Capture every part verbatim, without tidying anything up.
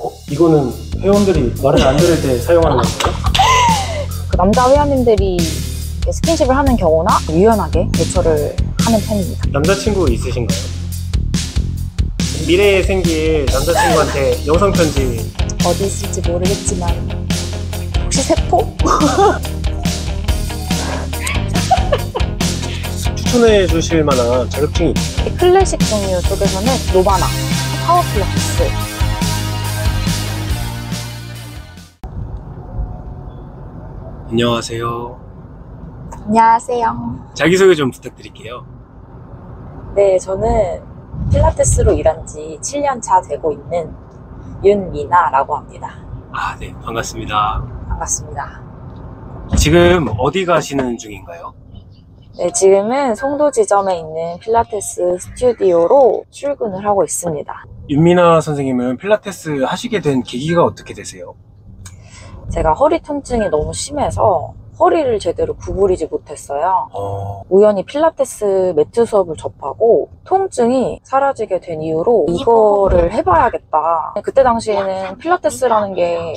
어? 이거는 회원들이 말을 안 들을 때 사용하는 건가요? 그 남자 회원님들이 스킨십을 하는 경우나 유연하게 대처를 하는 편입니다. 남자친구 있으신가요? 미래에 생길 남자친구한테 영상편지 어디 있을지 모르겠지만 혹시 세포? 추천해 주실 만한 자격증이 있어요? 클래식 종류 쪽에서는 로마나, 파워필라테스. 안녕하세요. 안녕하세요. 자기소개 좀 부탁드릴게요. 네, 저는 필라테스로 일한 지 칠 년 차 되고 있는 윤미나라고 합니다. 아, 네, 반갑습니다. 반갑습니다. 지금 어디 가시는 중인가요? 네, 지금은 송도 지점에 있는 필라테스 스튜디오로 출근을 하고 있습니다. 윤미나 선생님은 필라테스 하시게 된 계기가 어떻게 되세요? 제가 허리 통증이 너무 심해서 허리를 제대로 구부리지 못했어요. 어... 우연히 필라테스 매트 수업을 접하고 통증이 사라지게 된 이유로 이거를 해봐야겠다. 그때 당시에는 필라테스라는 게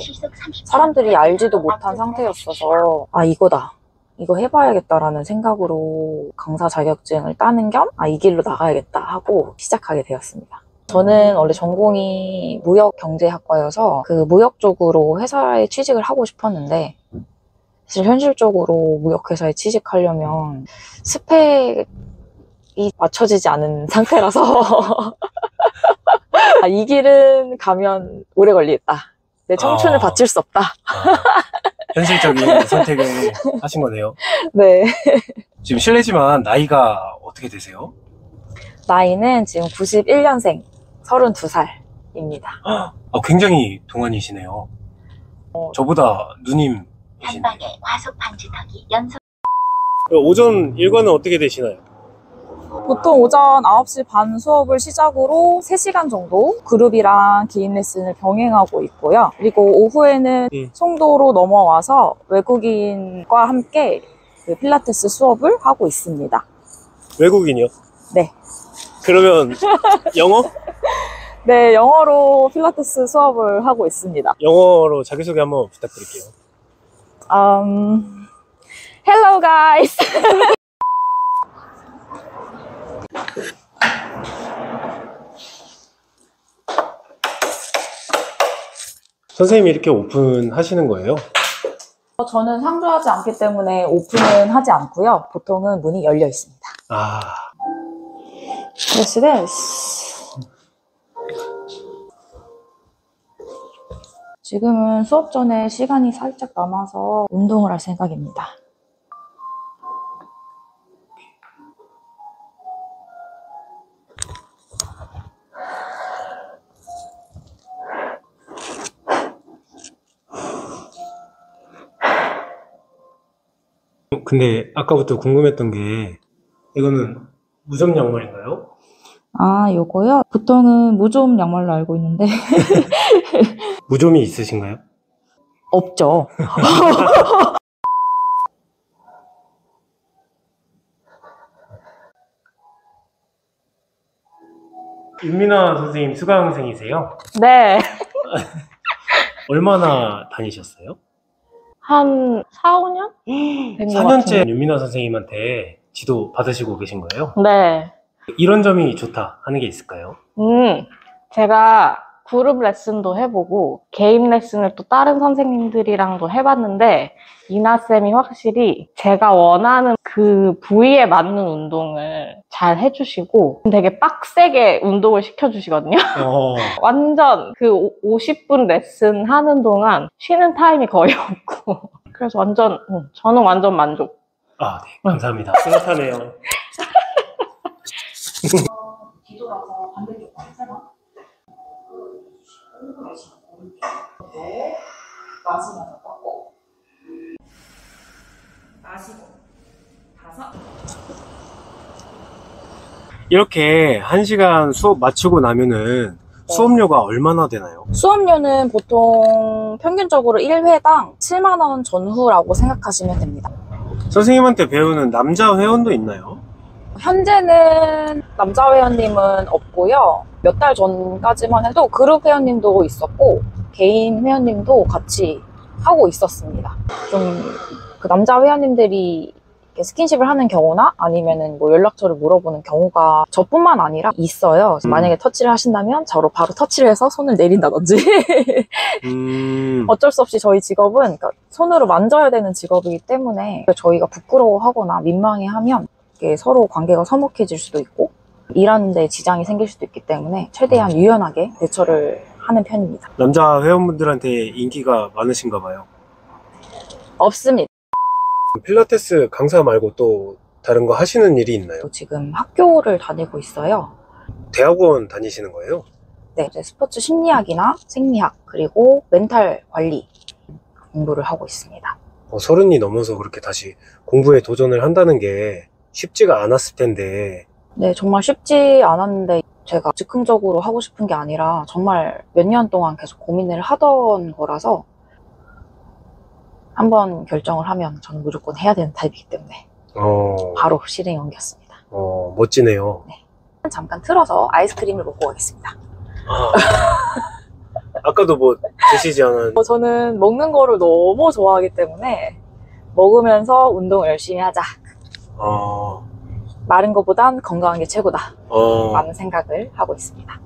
사람들이 알지도 못한 상태였어서 아, 이거다. 이거 해봐야겠다라는 생각으로 강사 자격증을 따는 겸 아, 이 길로 나가야겠다 하고 시작하게 되었습니다. 저는 원래 전공이 무역경제학과여서 그 무역 쪽으로 회사에 취직을 하고 싶었는데 사실 현실적으로 무역회사에 취직하려면 스펙이 맞춰지지 않은 상태라서 아, 이 길은 가면 오래 걸리겠다. 내 청춘을 아... 바칠 수 없다. 현실적인 선택을 하신 거네요. 네. 지금 실례지만 나이가 어떻게 되세요? 나이는 지금 구십일 년생, 서른두 살입니다. 아, 굉장히 동안이시네요. 어, 저보다 누님. 한방에 과속 방지턱이 연속. 오전 일과는 어떻게 되시나요? 보통 오전 아홉 시 반 수업을 시작으로 세 시간 정도 그룹이랑 개인 레슨을 병행하고 있고요. 그리고 오후에는 음. 송도로 넘어와서 외국인과 함께 그 필라테스 수업을 하고 있습니다. 외국인이요? 네. 그러면 영어? 네, 영어로 필라테스 수업을 하고 있습니다. 영어로 자기소개 한번 부탁드릴게요. Um, hello guys! 선생님이 이렇게 오픈하시는 거예요? 저는 상주하지 않기 때문에 오픈은 하지 않고요. 보통은 문이 열려 있습니다. 아... Yes, it is. 지금은 수업 전에 시간이 살짝 남아서 운동을 할 생각입니다. 근데 아까부터 궁금했던 게 이거는 무좀 양말인가요? 아, 요거요? 보통은 무좀 양말로 알고 있는데 무좀이 있으신가요? 없죠. 윤미나 선생님 수강생이세요? 네. 얼마나 다니셨어요? 한 사, 오 년? 사 년째 윤미나 선생님한테 지도 받으시고 계신 거예요? 네. 이런 점이 좋다 하는 게 있을까요? 음, 제가 그룹 레슨도 해보고 개인 레슨을 또 다른 선생님들이랑도 해봤는데 이나쌤이 확실히 제가 원하는 그 부위에 맞는 운동을 잘 해주시고 되게 빡세게 운동을 시켜주시거든요. 어. 완전 그 오십 분 레슨 하는 동안 쉬는 타임이 거의 없고 그래서 완전 응, 저는 완전 만족. 아, 네, 감사합니다. 뿌듯하네요. 뒤돌아서 반대쪽 관찰만 네, 마시면서 꺾고 마시고 다섯. 이렇게 한 시간 수업 마치고 나면은 네. 수업료가 얼마나 되나요? 수업료는 보통 평균적으로 일 회당 칠만 원 전후라고 생각하시면 됩니다. 선생님한테 배우는 남자 회원도 있나요? 현재는 남자 회원님은 없고요. 몇 달 전까지만 해도 그룹 회원님도 있었고 개인 회원님도 같이 하고 있었습니다. 좀 그 남자 회원님들이 스킨십을 하는 경우나 아니면은 뭐 연락처를 물어보는 경우가 저뿐만 아니라 있어요. 만약에 터치를 하신다면 저로 바로 터치를 해서 손을 내린다든지 음. 어쩔 수 없이 저희 직업은 그러니까 손으로 만져야 되는 직업이기 때문에 저희가 부끄러워하거나 민망해하면 서로 관계가 서먹해질 수도 있고 일하는 데 지장이 생길 수도 있기 때문에 최대한 유연하게 대처를 하는 편입니다. 남자 회원분들한테 인기가 많으신가 봐요. 없습니다. 필라테스 강사 말고 또 다른 거 하시는 일이 있나요? 지금 학교를 다니고 있어요. 대학원 다니시는 거예요? 네, 이제 스포츠 심리학이나 생리학 그리고 멘탈 관리 공부를 하고 있습니다. 어, 서른이 넘어서 그렇게 다시 공부에 도전을 한다는 게 쉽지가 않았을 텐데. 네, 정말 쉽지 않았는데 제가 즉흥적으로 하고 싶은 게 아니라 정말 몇 년 동안 계속 고민을 하던 거라서 한번 결정을 하면 저는 무조건 해야 되는 타입이기 때문에 어... 바로 실행에 옮겼습니다. 어, 멋지네요. 네. 잠깐 틀어서 아이스크림을 먹고 가겠습니다. 아... 아까도 뭐 드시지 않은... 저는 먹는 거를 너무 좋아하기 때문에 먹으면서 운동을 열심히 하자. 어... 마른 것보단 건강한 게 최고다 어... 라는 생각을 하고 있습니다.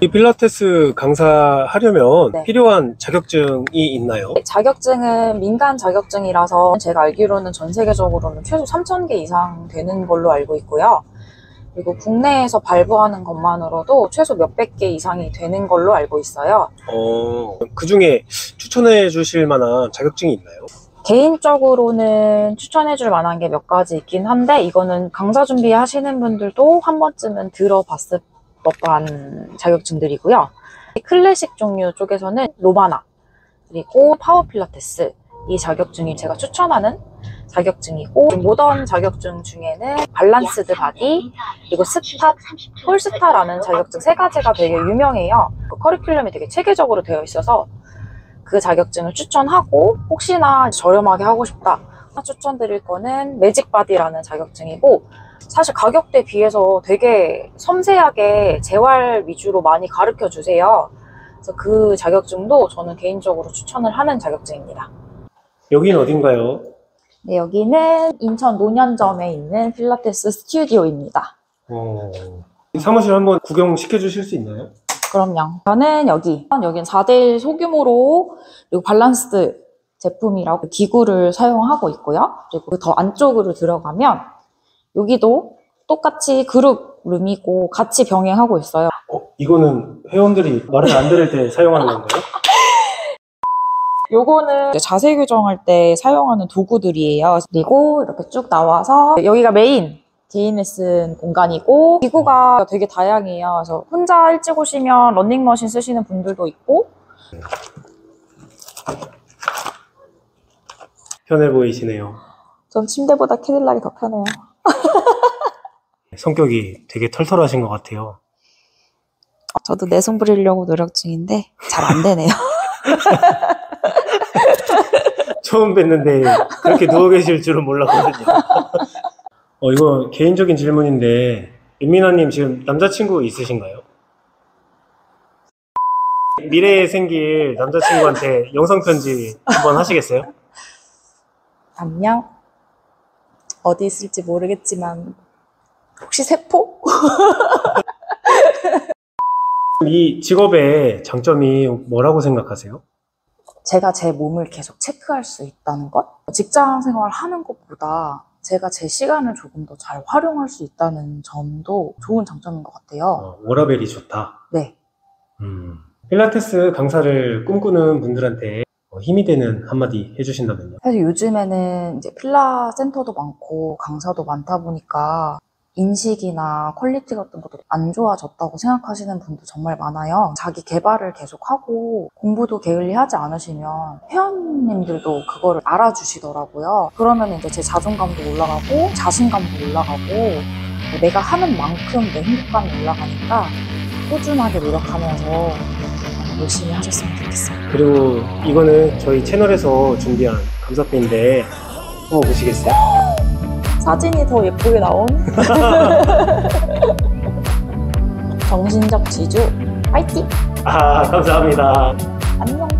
이 필라테스 강사 하려면 네. 필요한 자격증이 있나요? 네, 자격증은 민간 자격증이라서 제가 알기로는 전 세계적으로는 최소 삼천 개 이상 되는 걸로 알고 있고요. 그리고 국내에서 발부하는 것만으로도 최소 몇백 개 이상이 되는 걸로 알고 있어요. 어, 그 중에 추천해 주실 만한 자격증이 있나요? 개인적으로는 추천해 줄 만한 게 몇 가지 있긴 한데 이거는 강사 준비하시는 분들도 한 번쯤은 들어봤을 법한 자격증들이고요. 클래식 종류 쪽에서는 로마나 그리고 파워필라테스 이 자격증이 제가 추천하는 자격증이고 모던 자격증 중에는 밸런스드 바디 그리고 스타, 폴스타라는 자격증 세 가지가 되게 유명해요. 그 커리큘럼이 되게 체계적으로 되어 있어서 그 자격증을 추천하고 혹시나 저렴하게 하고 싶다 추천드릴 거는 매직 바디라는 자격증이고 사실 가격대에 비해서 되게 섬세하게 재활 위주로 많이 가르쳐 주세요. 그래서 그 자격증도 저는 개인적으로 추천을 하는 자격증입니다. 여기는 어딘가요? 네, 여기는 인천 논현점에 있는 필라테스 스튜디오입니다. 어... 사무실 한번 구경시켜 주실 수 있나요? 그럼요. 저는 여기, 여기는 사 대 일 소규모로 그리고 밸런스드 제품이라고 기구를 사용하고 있고요. 그리고 더 안쪽으로 들어가면 여기도 똑같이 그룹 룸이고 같이 병행하고 있어요. 어? 이거는 회원들이 말을 안 들을 때 사용하는 건가요? 요거는 자세 교정할 때 사용하는 도구들이에요. 그리고 이렇게 쭉 나와서 여기가 메인 개인 레슨 공간이고 기구가 되게 다양해요. 그래서 혼자 일찍 오시면 러닝머신 쓰시는 분들도 있고 편해 보이시네요. 전 침대보다 캐딜락이 더 편해요. 성격이 되게 털털하신 것 같아요. 저도 내성 부리려고 노력 중인데 잘 안 되네요. 처음 뵀는데 그렇게 누워 계실 줄은 몰랐거든요. 어, 이거 개인적인 질문인데 윤미나님 지금 남자친구 있으신가요? 미래에 생길 남자친구한테 영상편지 한번 하시겠어요? 안녕. 어디 있을지 모르겠지만 혹시 세포? 이 직업의 장점이 뭐라고 생각하세요? 제가 제 몸을 계속 체크할 수 있다는 것? 직장 생활 하는 것보다 제가 제 시간을 조금 더 잘 활용할 수 있다는 점도 좋은 장점인 것 같아요. 어, 워라밸이 좋다? 네. 음, 필라테스 강사를 꿈꾸는 분들한테 힘이 되는 한마디 해주신다면요? 사실 요즘에는 이제 필라 센터도 많고 강사도 많다 보니까 인식이나 퀄리티 같은 것도 안 좋아졌다고 생각하시는 분도 정말 많아요. 자기 개발을 계속하고 공부도 게을리하지 않으시면 회원님들도 그거를 알아주시더라고요. 그러면 이제 제 자존감도 올라가고 자신감도 올라가고 내가 하는 만큼 내 행복감이 올라가니까 꾸준하게 노력하면서 열심히 하셨으면 좋겠습니다. 그리고 이거는 저희 채널에서 준비한 감사패인데 한번 보시겠어요? 사진이 더 예쁘게 나온 정신적 지주 화이팅! 아 감사합니다. 안녕.